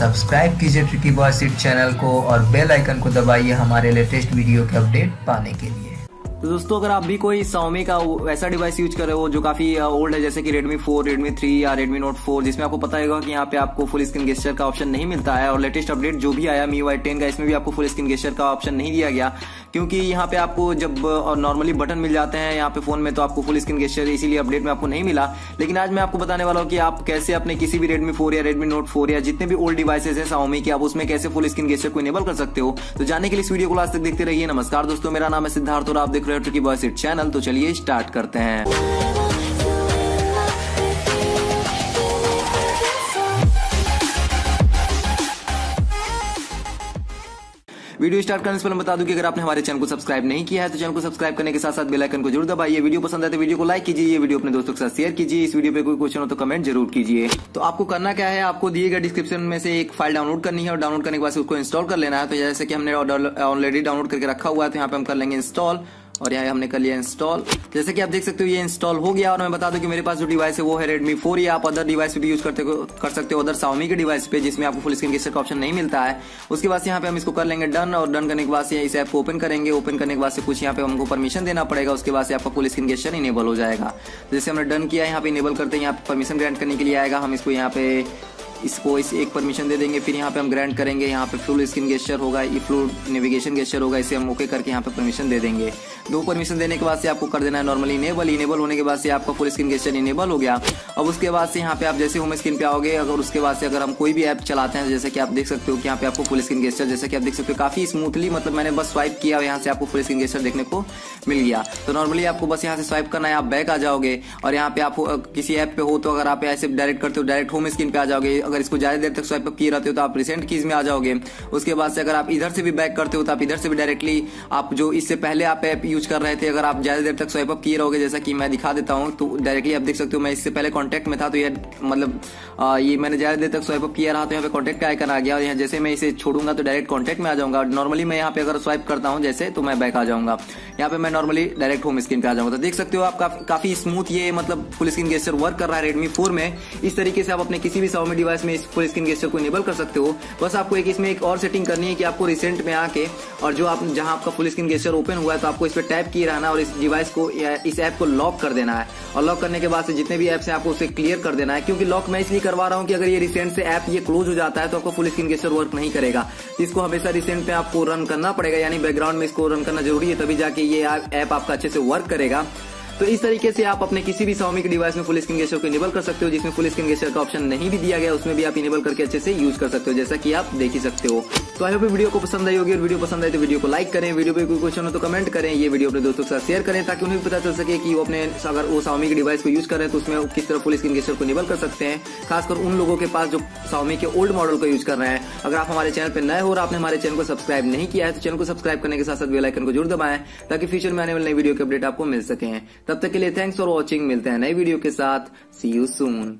Subscribe कीजिए tricky boy Sid channel को और बेल आइकन को दबाइए हमारे लेटेस्ट वीडियो के अपडेट पाने के लिए। तो दोस्तों, अगर आप भी कोई Xiaomi का ऐसा डिवाइस यूज कर रहे हो जो काफी ओल्ड है, जैसे कि Redmi 4, Redmi 3 या Redmi Note 4, जिसमें आपको पता होगा कि यहाँ पे आपको फुल स्क्रीन गेस्चर का ऑप्शन नहीं मिलता है, और लेटेस्ट अपडेट जो भी आया Mi UI 10 का, इसमें भी आपको फुल स्क्रीन गेस्चर का ऑप्शन नहीं दिया गया, क्योंकि यहाँ पे आपको जब नॉर्मली बटन मिल जाते हैं यहाँ पे फोन में तो आपको फुल स्क्रीन गेस्चर इसीलिए अपडेट में आपको नहीं मिला। लेकिन आज मैं आपको बताने वाला हूँ कि आप कैसे अपने किसी भी Redmi 4 या Redmi Note 4 या जितने भी ओल्ड डिवाइसेस हैं Xiaomi के, आप उसमें कैसे फुल स्क्रीन गेस्चर को इनेबल कर सकते हो। तो जानने के लिए इस वीडियो को लास्ट तक देखते रहिए। नमस्कार दोस्तों, मेरा नाम है सिद्धार्थ और आप देख रहे हो ट्रिकी बॉयसिड चैनल। तो चलिए स्टार्ट करते हैं। वीडियो स्टार्ट करने से पहले बता दूं कि अगर आपने हमारे चैनल को सब्सक्राइब नहीं किया है तो चैनल को सब्सक्राइब करने के साथ साथ बेल आइकन को जरूर दबाइए। वीडियो पसंद आए तो वीडियो को लाइक कीजिए, ये वीडियो अपने दोस्तों के साथ शेयर कीजिए। इस वीडियो पे कोई क्वेश्चन हो तो कमेंट जरूर कीजिए। तो आपको करना क्या है, आपको दिए गए डिस्क्रिप्शन में से एक फाइल डाउनलोड करनी है और डाउनलोड करने के बाद उसको इंस्टॉल कर लेना है। तो जैसे कि हमने ऑलरेडी डाउनलोड करके रखा हुआ है, तो यहाँ पे हम कर लेंगे इंस्टॉल, और यहाँ हमने कर लिया इंस्टॉल। जैसे कि आप देख सकते हो ये इंस्टॉल हो गया। और मैं बता दूं कि मेरे पास जो डिवाइस है वो है Redmi 4, या आप अदर डिवाइस पे भी यूज कर सकते हो, अदर Xiaomi के डिवाइस पे जिसमें आपको फुल स्क्रीन गेस्चर का ऑप्शन नहीं मिलता है। उसके बाद यहाँ पे हम इसको कर लेंगे डन, और डन करने के बाद इस ऐप को ओपन करेंगे। ओपन करने के बाद कुछ यहाँ पे हमको परमिशन देना पड़ेगा, उसके बाद आपका फुल स्क्रीन गेस्चर इनेबल हो जाएगा। जैसे हमने डन किया, यहाँ पे इनेबल करते हैं, यहाँ पे परमिशन ग्रांट करने के लिए आएगा। हम इसको यहाँ पे इस एक परमिशन दे देंगे, फिर यहाँ पे हम ग्रांट करेंगे। यहाँ पे फुल स्क्रीन गेस्चर होगा, ये फुल नेविगेशन गेस्चर होगा, इसे हम ओके करके यहाँ पे परमिशन दे देंगे। दो परमिशन देने के बाद से आपको कर देना है नॉर्मली इनेबल। इनेबल होने के बाद से आपका फुल स्क्रीन गेस्चर इनेबल हो गया। अब उसके बाद से यहाँ पे आप जैसे होम स्क्रीन पे आओगे, अगर उसके बाद से अगर हम कोई भी ऐप चलाते हैं, जैसे कि आप देख सकते हो कि यहाँ पे आपको फुल स्क्रीन गेस्चर, जैसे कि आप देख सकते हो काफी स्मूथली, मतलब मैंने बस स्वाइप किया और यहाँ से आपको फुल स्क्रीन गेस्चर देखने को मिल गया। तो नॉर्मली आपको बस यहाँ से स्वाइप करना है, आप बैक आ जाओगे, और यहाँ पे आप किसी ऐप पे हो तो अगर आप ऐसे डायरेक्ट करते हो डायरेक्ट होम स्क्रीन पे आ जाओगे। अगर इसको ज्यादा देर तक स्वाइप अप किए रहते हो तो आप रिसेंट कीज में आ जाओगे। उसके बाद से अगर आप इधर से भी बैक करते हो तो आप इधर से भी डायरेक्टली आप जो इससे पहले आप ऐप यूज कर रहे थे, अगर आप ज्यादा देर तक स्वाइप अप किए रहोगे, जैसा कि मैं दिखा देता हूं, तो डायरेक्टली आप देख सकते हो मैं इससे पहले कॉन्टैक्ट में था, तो ये मतलब ये मैंने ज्यादा देर तक स्वाइप अप किया रहा तो यहाँ पे कॉन्टैक्ट का आइकन आ गया, और यहाँ जैसे मैं इसे छोड़ूंगा तो डायरेक्ट कॉन्टैक्ट में आ जाऊंगा। नॉर्मली मैं यहाँ पे अगर स्वाइप करता हूँ जैसे, तो मैं बैक आ जाऊंगा, यहाँ पे मैं नॉर्मली डायरेक्ट होम स्क्रीन पे आ जाऊंगा। तो देख सकते हो आप काफी स्मूथ ये मतलब फुल स्क्रीन गेस्चर वर्क कर रहा है Redmi 4 में। इस तरीके से आप अपने किसी भी Xiaomi डिवाइस में इस फुल स्क्रीन गेस्चर को इनेबल कर सकते हो। बस आपको इसमें एक और सेटिंग करनी है कि आपको रिसेंट में आके, और जो आप जहां आपका फुल स्क्रीन गेस्चर ओपन हुआ है तो आपको इस पर टैप किए रहना और इस डिवाइस को इस ऐप को लॉक कर देना है, और लॉक करने के बाद से जितने भी ऐप्स हैं आपको उसे क्लियर कर देना है। क्योंकि लॉक मैं इसलिए करवा रहा हूं कि अगर ये रिसेंट से ऐप ये क्लोज हो जाता है तो आपको फुल स्क्रीन गेस्चर वर्क नहीं करेगा। इसको हमेशा रिसेंट में आपको रन करना पड़ेगा, यानी बैकग्राउंड में इसको रन करना जरूरी है, तभी जाके ये ऐप आपका अच्छे से वर्क करेगा। तो इस तरीके से आप अपने किसी भी Xiaomi के डिवाइस में फुल स्क्रीन गेस्चर को इनेबल कर सकते हो। जिसमें फुल स्क्रीन गेस्चर का ऑप्शन नहीं भी दिया गया उसमें भी आप इनेबल करके अच्छे से यूज कर सकते हो, जैसा कि आप देख ही सकते हो। तो आई होप वीडियो को पसंद आई होगी, और वीडियो पसंद आए तो वीडियो को लाइक करें। वीडियो पे कोई क्वेश्चन हो तो कमेंट करें, ये वीडियो अपने दोस्तों के साथ शेयर करें, ताकि उन्हें भी पता चल सके कि वो अपने अगर वो Xiaomi के डिवाइस को यूज कर रहे हैं तो उसमें किस तरह फुल स्क्रीन गेस्चर को इनेबल कर सकते हैं, खासकर उन लोगों के पास जो Xiaomi के ओल्ड मॉडल को यूज कर रहे हैं। अगर आप हमारे चैनल पर नए हो और आपने हमारे चैनल को सब्सक्राइब नहीं किया है तो चैनल को सब्सक्राइब करने के साथ साथ बेल आइकन को जरूर दबाएं, ताकि फ्यूचर में आने वाले नई वीडियो के अपडेट आपको मिल सके। तब तक के लिए थैंक्स फॉर वॉचिंग, मिलते हैं नई वीडियो के साथ। See you soon.